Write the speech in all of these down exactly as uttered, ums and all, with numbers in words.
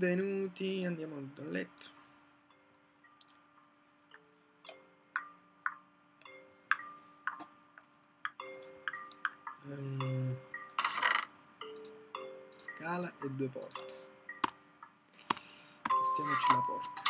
Benvenuti, andiamo dal letto. Um, scala e due porte. Portiamoci la porta.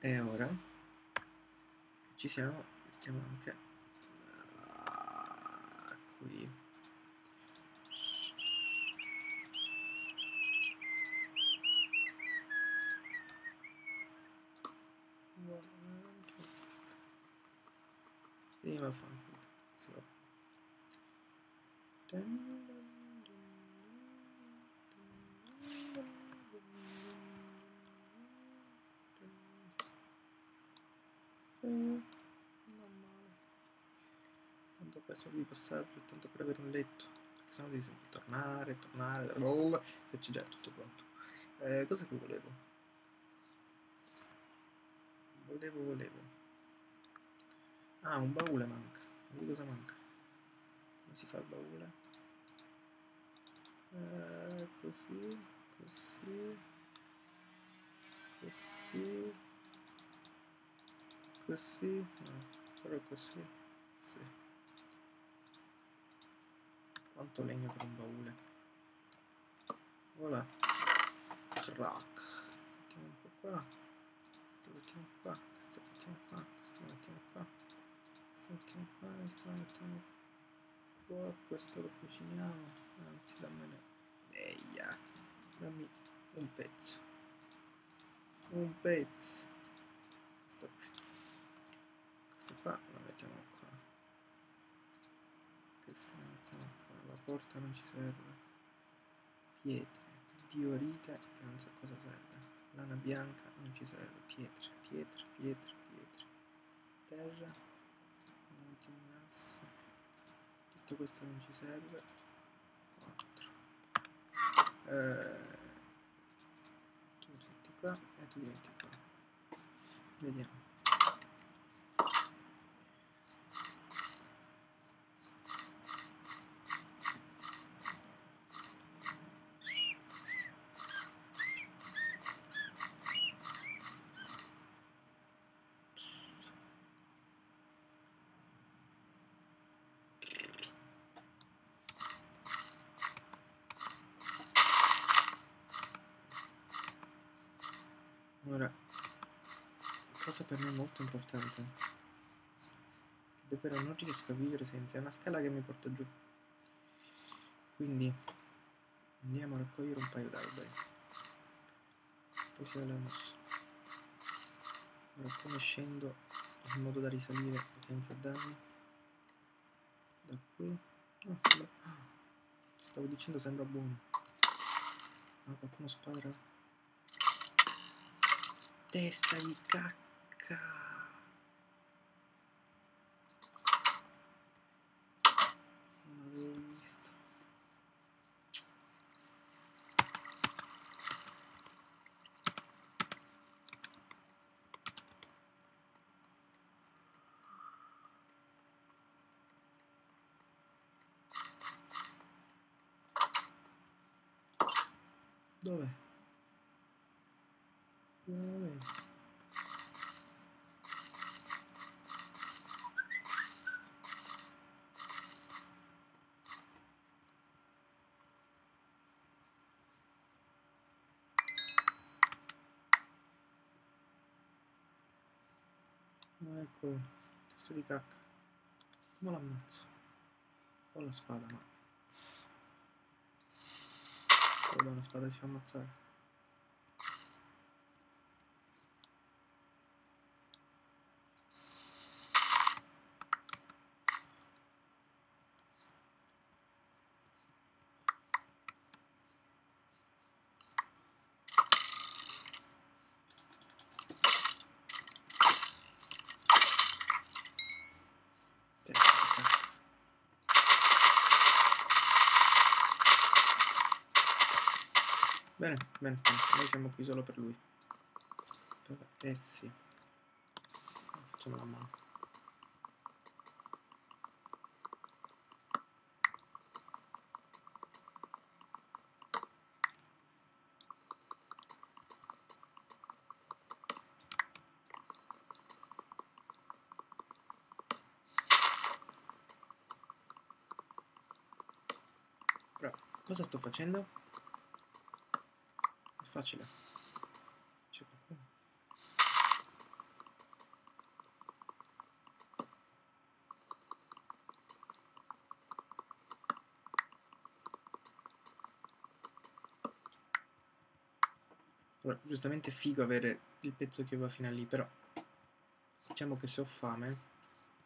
E ora ci siamo, mettiamo anche ah, qui. Sì, ma fanculo. Tanto questo di passaggio, tanto per avere un letto, perché sennò devi sempre tornare, tornare, blablabla, e c'è già tutto pronto. Eh, cosa che volevo? Volevo, volevo. Ah, un baule manca. Vedi cosa manca. Come si fa il baule? Eh, così, così, così, così, no, però così, sì. Quanto legno per un baule. Voilà. Crack. Mettiamo un po' qua. Questo mettiamo qua. Questo mettiamo qua. Questo mettiamo qua. Questo mettiamo qua. Questo mettiamo qua. Questo lo cuciniamo. Anzi, dammene. Eia. Dammi un pezzo. Un pezzo. Questo qui. Questo qua lo mettiamo qua. Questa la mettiamo qua, la porta non ci serve, pietre, diorite che non so cosa serve, lana bianca non ci serve, pietre, pietre, pietre, pietre, terra, mettiamo un asso, quattro, questo non ci serve, quattro, eh, tu diventi qua e tu diventi qua, vediamo. Ora, cosa per me molto importante, davvero non riesco a vivere senza una scala che mi porta giù, quindi andiamo a raccogliere un paio d'alberi, poi saliamo su. Ora come scendo in modo da risalire senza danni da qui? No, sembra... stavo dicendo sembra buono, ma qualcuno spara. Testa di cacca. Non avevo visto. Dov'è? Eccolo, testa di cacca. Come l'ammazzo? Ho la spada, ma... con la spada si fa ammazzare. Bene, bene, noi siamo qui solo per lui. Eh sì. Facciamo la mano. Però, cosa sto facendo? Facile. C'è qualcuno? Ora, giustamente è figo avere il pezzo che va fino a lì, però diciamo che se ho fame e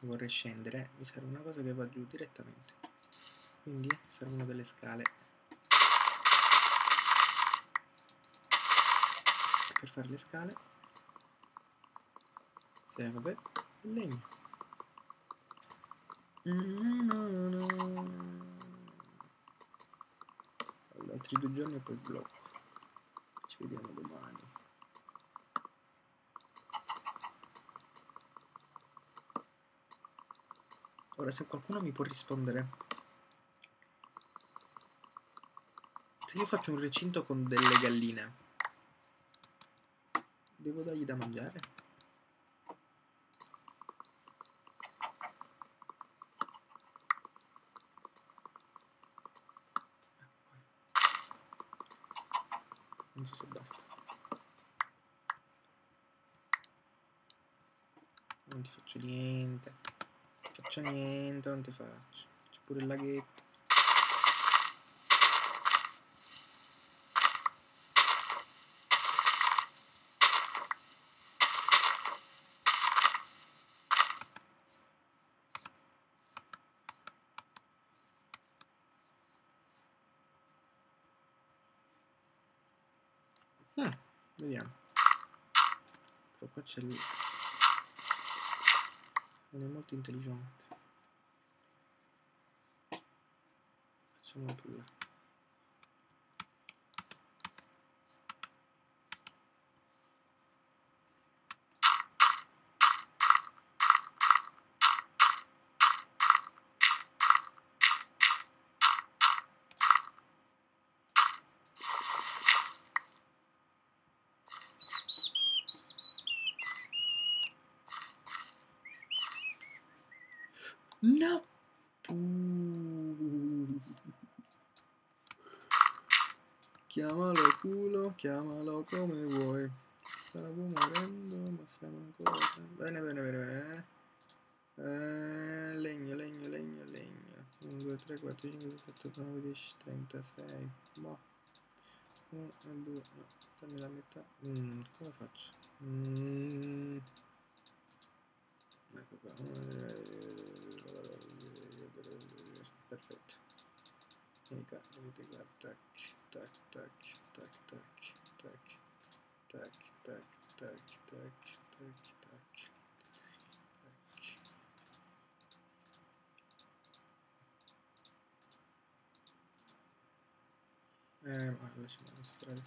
vorrei scendere, mi serve una cosa che va giù direttamente. Quindi servono delle scale. Per fare le scale serve il legno. Altri due giorni e poi blocco. Ci vediamo domani. Ora, se qualcuno mi può rispondere, se io faccio un recinto con delle galline, devo dargli da mangiare? Non so se basta. Non ti faccio niente. Non ti faccio niente, non ti faccio. C'è pure il laghetto. Vediamo. Però qua c'è lì. Non è molto intelligente. Sono ampolla. No. Mm. Chiamalo culo, chiamalo come vuoi. Stavo morendo, ma siamo ancora. Bene, bene, bene, bene. Eh, legno, legno, legno, legno. uno, due, tre, quattro, cinque, sei, sette, otto, nove, dieci, trentasei. Boh. uno, due, no, dammi la metà. Mm, come faccio? Mm. Ecco qua. Perfetto. Vieni qua, venite qua, tac, tac, tac, tac, tac, tac, tac, tac, tac, tac, tac, tac. Eh, ma lasciamo stare.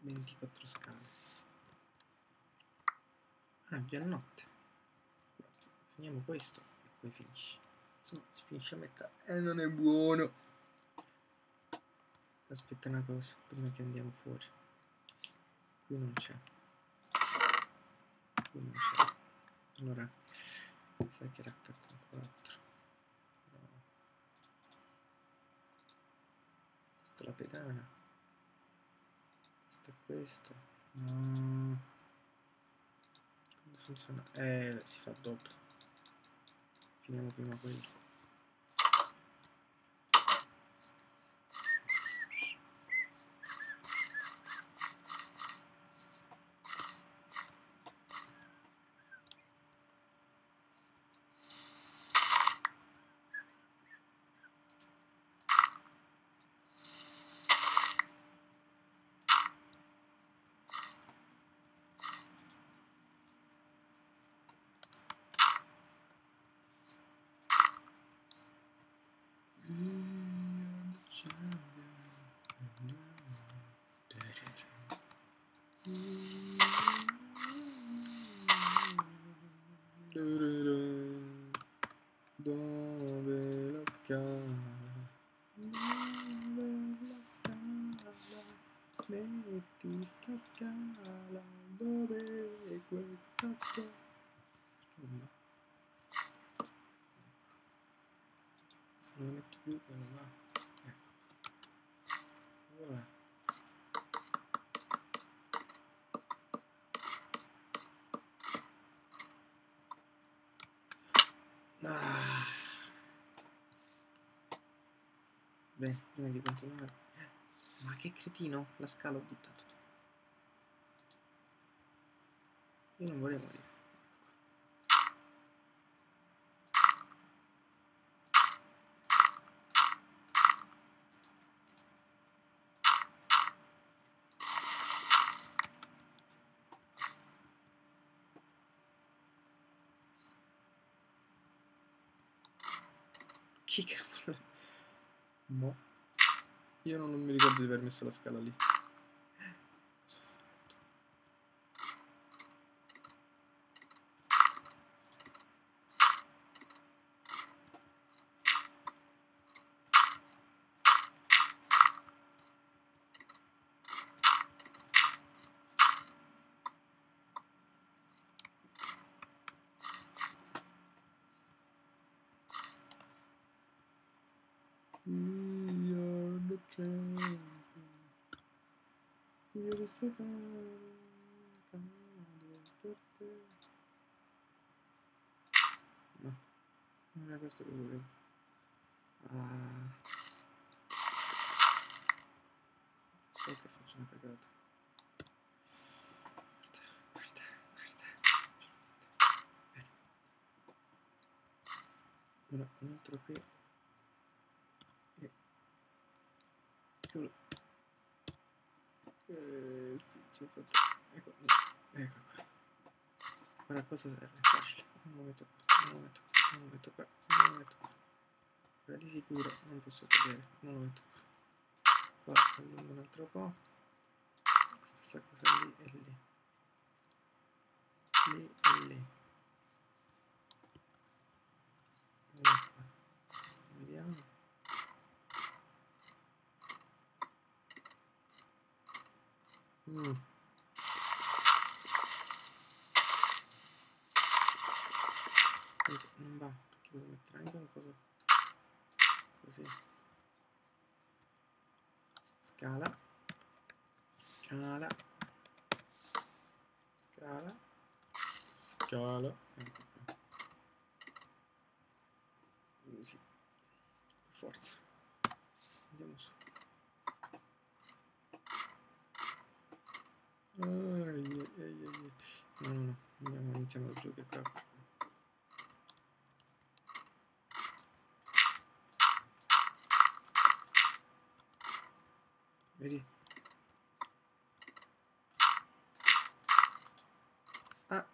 ventiquattro scale. Ah, giornotte. Finiamo questo e poi finisci. Insomma, si finisce a metà e eh, non è buono. Aspetta una cosa, prima che andiamo fuori. Qui non c'è. Qui non c'è. Allora, sai che era per quattro. No. Questa è la pedana. Questo è questo. Mm. Come funziona? Eh, si fa dopo. Finiamo prima quello. Dove la scala? Dove la scala? Metti sta scala. Dove è questa scala? Perché non va? Se non la metto più non va. Ecco. Vabbè. Ah. Beh, prima di continuare. Ma che cretino, la scala ho buttato. Io non vorrei morire. Che cavolo? Boh. Io non, non mi ricordo di aver messo la scala lì. Cosa ho fatto? We are the champion. Io lo sto camminando per te. No, non era questo che volevo. Ah. So che faccio una cagata. Guarda, guarda, guarda. Bene. Ora un altro qui. Eh, sì, ce l'ho fatta. Ecco, ecco qua. Ora cosa serve? Facile. Non lo metto qua, non lo metto qua, non lo metto qua, non lo metto qua. però di sicuro non posso vedere, non lo metto qua, lo allungo un altro po', stessa cosa lì e lì, lì e lì, vediamo. Mm. Non va, perché devo mettere anche un coso così. Scala, scala, scala, scala. Ecco qua. Sì, forza. Andiamo su. Oh, yeah, yeah, yeah. No, no, no, andiamo, iniziamo giù che qua. Vedi? Ah!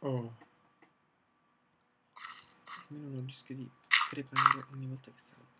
Oh! Almeno non rischio di crepare ogni volta che salgo.